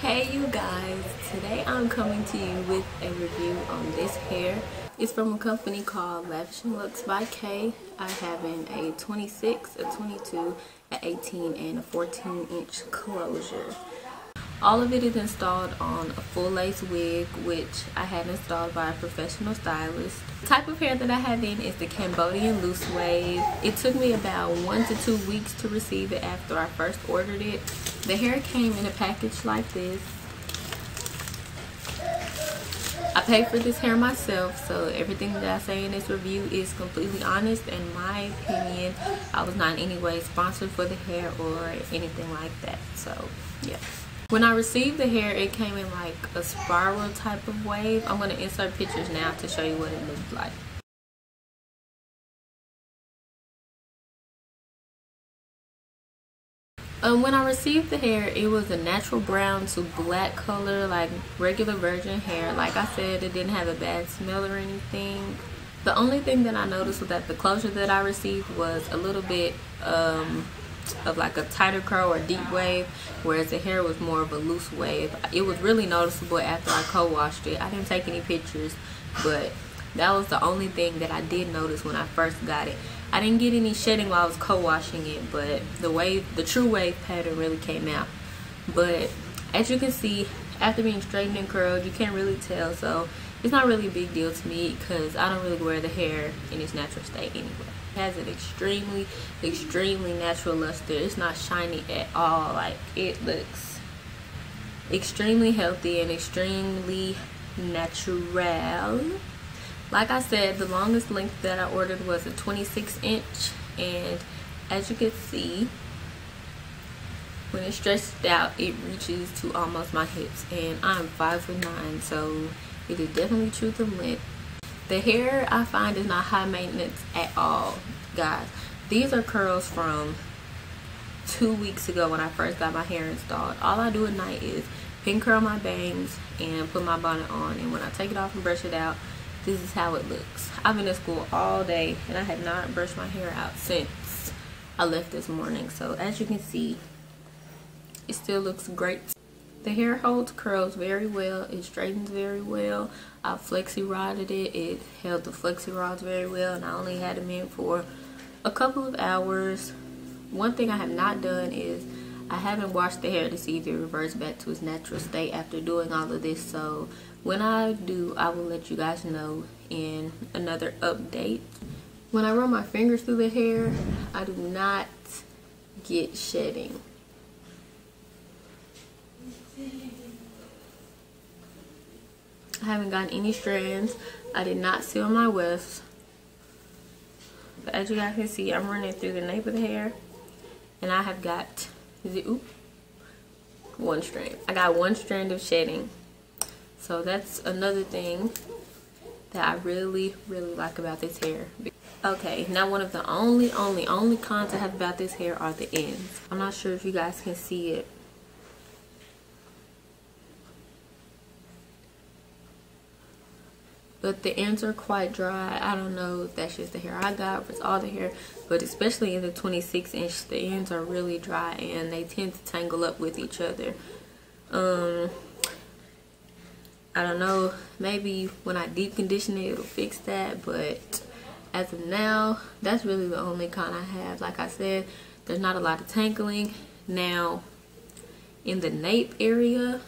Hey you guys, today I'm coming to you with a review on this hair. It's from a company called Lavishing Luxs by K. I have in a 26, a 22, an 18, and a 14-inch closure. All of it is installed on a full lace wig, which I had installed by a professional stylist. The type of hair that I have in is the Cambodian Loose Wave. It took me about 1 to 2 weeks to receive it after I first ordered it. The hair came in a package like this. I paid for this hair myself, so everything that I say in this review is completely honest and my opinion. I was not in any way sponsored for the hair or anything like that, so yeah. When I received the hair, it came in like a spiral type of wave. I'm going to insert pictures now to show you what it looked like. When I received the hair, it was a natural brown to black color, like regular virgin hair. Like I said, it didn't have a bad smell or anything. The only thing that I noticed was that the closure that I received was a little bit of like a tighter curl or deep wave, whereas the hair was more of a loose wave. It was really noticeable after I co-washed it. I didn't take any pictures, but that was the only thing that I did notice when I first got it. I didn't get any shedding while I was co-washing it, but the true wave pattern really came out. But as you can see, after being straightened and curled, you can't really tell, so it's not really a big deal to me because I don't really wear the hair in its natural state anyway. It has an extremely natural luster. It's not shiny at all. Like, it looks extremely healthy and extremely natural. Like I said, the longest length that I ordered was a 26-inch, and as you can see, when it's stretched out, it reaches to almost my hips, and I'm 5'9", so it is definitely true to length. The hair, I find, is not high maintenance at all, guys. These are curls from 2 weeks ago when I first got my hair installed. All I do at night is pin curl my bangs and put my bonnet on, and when I take it off and brush it out, this is how it looks. I've been at school all day and I have not brushed my hair out since I left this morning. So as you can see, it still looks great. The hair holds curls very well. It straightens very well. I flexi rodded it. It held the flexi rods very well, and I only had them in for a couple of hours. One thing I have not done is I haven't washed the hair to see if it reverts back to its natural state after doing all of this. So when I do, I will let you guys know in another update. When I run my fingers through the hair, I do not get shedding. I haven't gotten any strands. I did not seal my wefts. But as you guys can see, I'm running through the nape of the hair, and I have got one strand. I got one strand of shedding. So that's another thing that I really like about this hair. Okay, now one of the only cons I have about this hair are the ends. I'm not sure if you guys can see it. But the ends are quite dry. I don't know if that's just the hair I got or it's all the hair. But especially in the 26-inch, the ends are really dry and they tend to tangle up with each other. I don't know. Maybe when I deep condition it, it'll fix that. But as of now, that's really the only con I have. Like I said, there's not a lot of tangling. Now, in the nape area,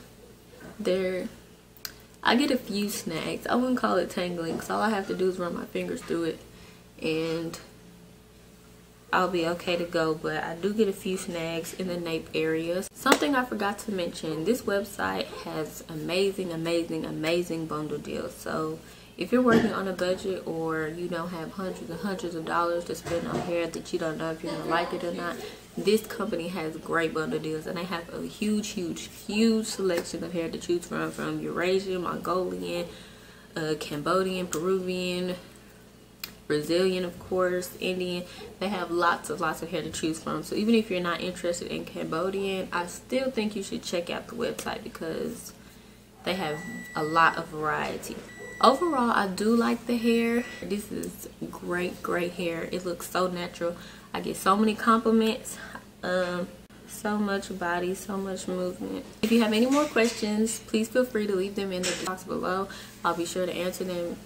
I get a few snags. I wouldn't call it tangling because all I have to do is run my fingers through it and I'll be okay to go, but I do get a few snags in the nape areas. Something I forgot to mention, this website has amazing bundle deals. So if you're working on a budget or you don't have hundreds and hundreds of dollars to spend on hair that you don't know if you're gonna like it or not, this company has great bundle deals, and they have a huge selection of hair to choose from Eurasian, Mongolian, Cambodian, Peruvian, Brazilian, of course, Indian. They have lots of hair to choose from. So even if you're not interested in Cambodian, I still think you should check out the website because they have a lot of variety. Overall, I do like the hair. This is great hair. It looks so natural. I get so many compliments. so much body, so much movement. If you have any more questions, please feel free to leave them in the box below. I'll be sure to answer them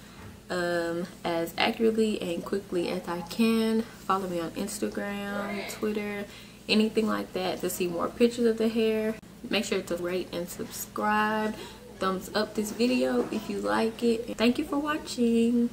as accurately and quickly as I can. Follow me on Instagram, Twitter, anything like that to see more pictures of the hair. Make sure to rate and subscribe. Thumbs up this video if you like it. Thank you for watching.